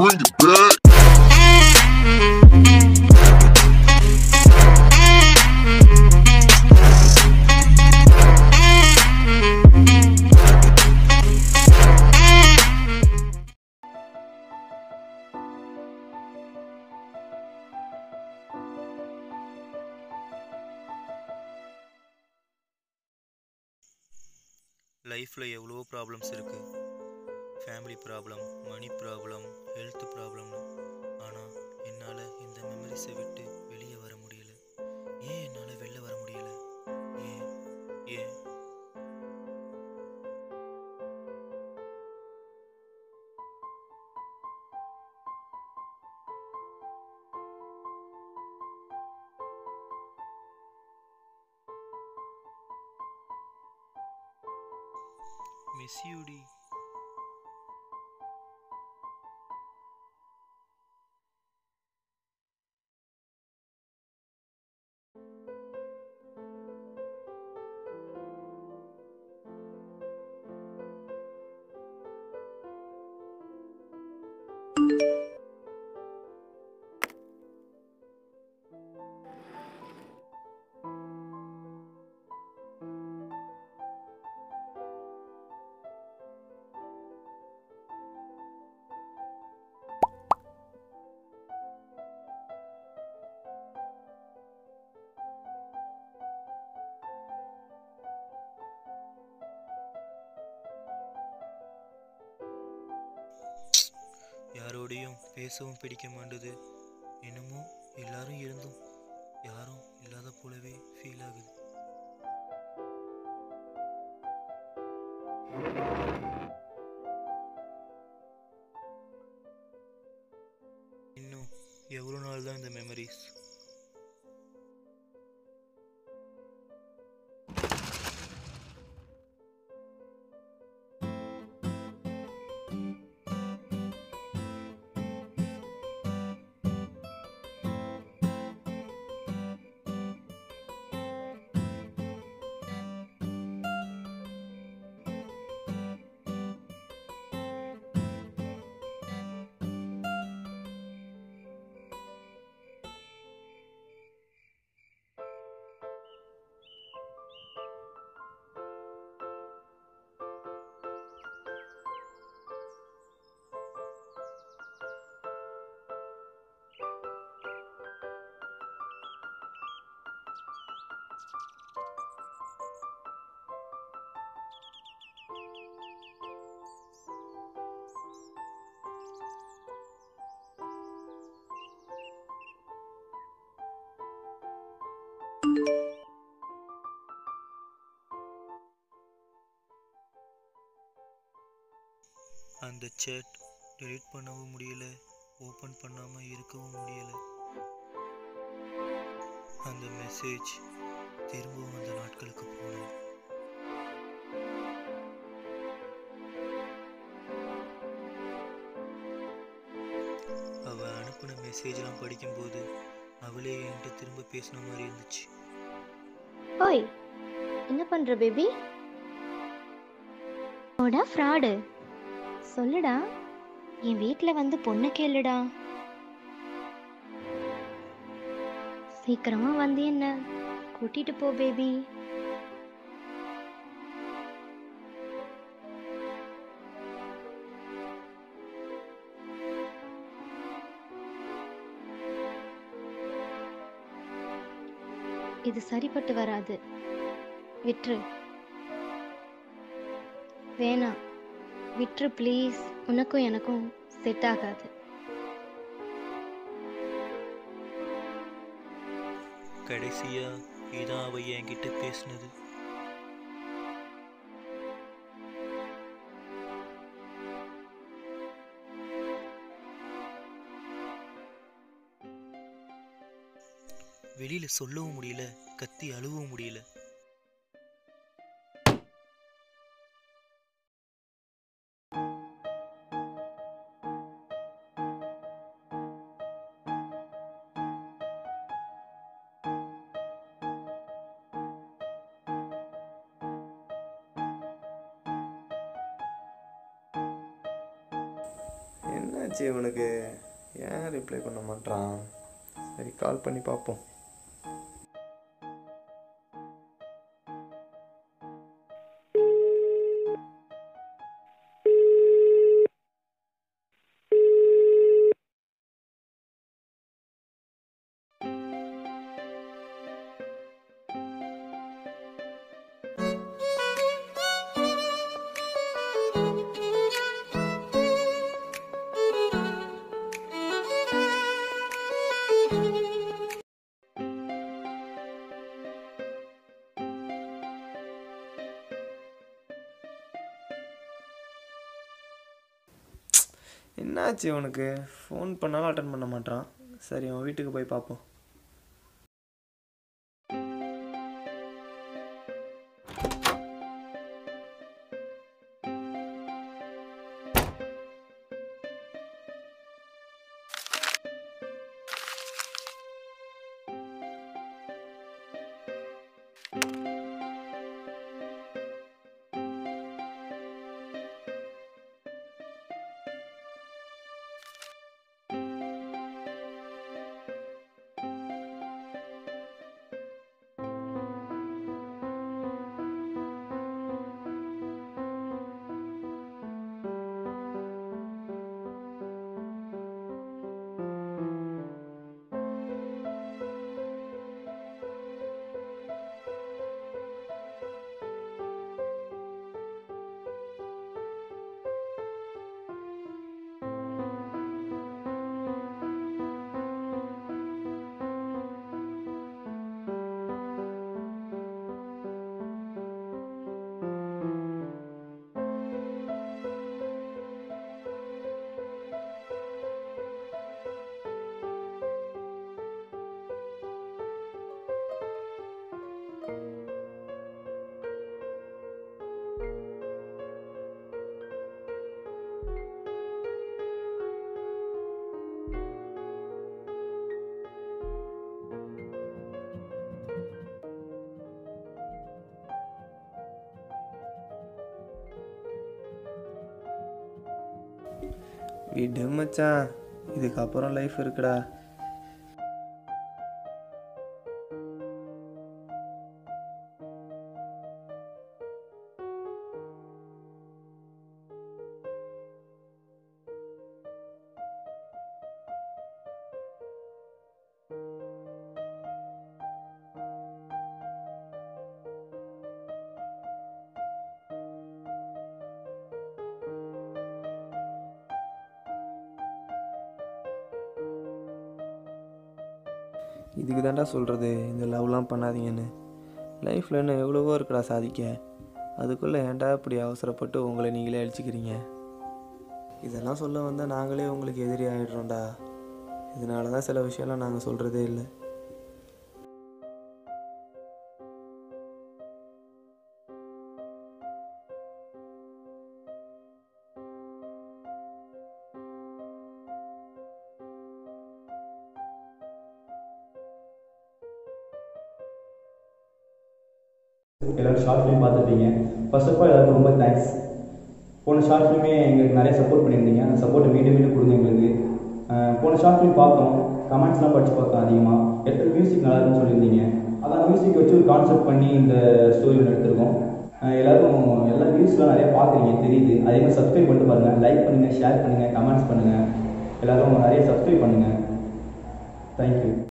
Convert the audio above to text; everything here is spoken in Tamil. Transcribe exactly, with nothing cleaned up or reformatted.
Bring it back. லைஃப்பில் எவ்வளோ ப்ராப்ளம்ஸ் இருக்குது. Family problem, money problem, health ப்ராப்ளம்னு. ஆனால் என்னால் இந்த மெமரிஸை விட்டு வெளியே வர முடியலை. ஏன் என்னால் வெளில வர முடியலை? ஏன் ஏன் மிஸ் யூடி. யாரோடையும் பேசவும் பிடிக்க மாட்டுது. என்னமோ எல்லாரும் இருந்தும் யாரும் இல்லாத போலவே ஃபீல் ஆகுது. இன்னும் எவ்வளோ நாள் தான் இந்த மெமரிஸ்? அந்த சேட் டெலீட் பண்ணவும் முடியல, ஓப்பன் பண்ணாமல் இருக்கவும் முடியலை. அந்த மெசேஜ் திரும்பவும் அந்த நாட்களுக்கு போனேன். அவள் அனுப்பின மெசேஜெலாம் படிக்கும்போது அவளே என்கிட்ட திரும்ப பேசின மாதிரி இருந்துச்சு. ஓய், என்ன பண்ற பேபி? ஓடா ஃப்ராடு, சொல்லுடா, என் வீட்டில் வந்து பொண்ணு கேளுடா, சீக்கிரமா வந்து என்ன கூட்டிட்டு போ பேபி. இது சரிப்பட்டு வராது, விட்ரு. வேணாம், விட்ரு ப்ளீஸ். உனக்கும் எனக்கும் செட் ஆகாது. கடைசியா இதான் அவ என்கிட்ட பேசினது. வெளியில சொல்லவும் முடியல, கத்தி அழுவவும் முடியல. என்னாச்சு இவனுக்கு, ஏன் ரிப்ளை பண்ண மாட்டான்? சரி, கால் பண்ணி பார்ப்போம். என்னாச்சு உனக்கு? ஃபோன் பண்ணாலும் அட்டன் பண்ண மாட்டான். சரி, அவன் வீட்டுக்கு போய் பார்ப்போம். விடு மச்சான், இதுக்கப்புறம் லைஃப் இருக்குடா. இதுக்கு தாண்டா சொல்கிறது இந்த லவ்லாம் பண்ணாதீங்கன்னு. லைஃப்பில் என்ன எவ்வளவோ இருக்குடா சாதிக்க, அதுக்குள்ளே ஏன்டா இப்படி அவசரப்பட்டு உங்களை நீங்களே அழிச்சிக்கிறீங்க? இதெல்லாம் சொல்ல வந்தால் நாங்களே உங்களுக்கு எதிரி ஆகிடுறோம்டா. இதனால தான் சில விஷயம்லாம் நாங்கள் சொல்கிறதே இல்லை. எல்லோரும் ஷார்ட் ஃபிலிம் பார்த்துருப்பீங்க. ஃபர்ஸ்ட் ஆஃப் ஆல் எல்லாருக்கும் ரொம்ப தேங்க்ஸ். போன ஷார்ட் ஃபிலிமே எங்களுக்கு நிறைய சப்போர்ட் பண்ணியிருந்தீங்க. அந்த சப்போர்ட்டை மீண்டும் மீண்டும் கொடுங்க எங்களுக்கு. போன ஷார்ட் ஃபிலிம் பார்த்தோம், கமெண்ட்ஸ்லாம் படித்து பார்த்தோம். அதிகமாக எத்தனை மியூசிக் நல்லா இருக்குன்னு சொல்லியிருந்தீங்க. அதான் மியூசிக் வச்சு ஒரு கான்செப்ட் பண்ணி இந்த ஸ்டோரி ஒன்று எடுத்திருக்கோம். எல்லோரும் எல்லா வியூஸ்லாம் நிறையா பார்க்குறீங்க தெரியுது. அதே மாதிரி சப்ஸ்கிரைப் பண்ணிட்டு பாருங்கள், லைக் பண்ணுங்கள், ஷேர் பண்ணுங்கள், கமெண்ட்ஸ் பண்ணுங்கள். எல்லோரும் நிறைய சப்ஸ்கிரைப் பண்ணுங்கள். தேங்க்யூ.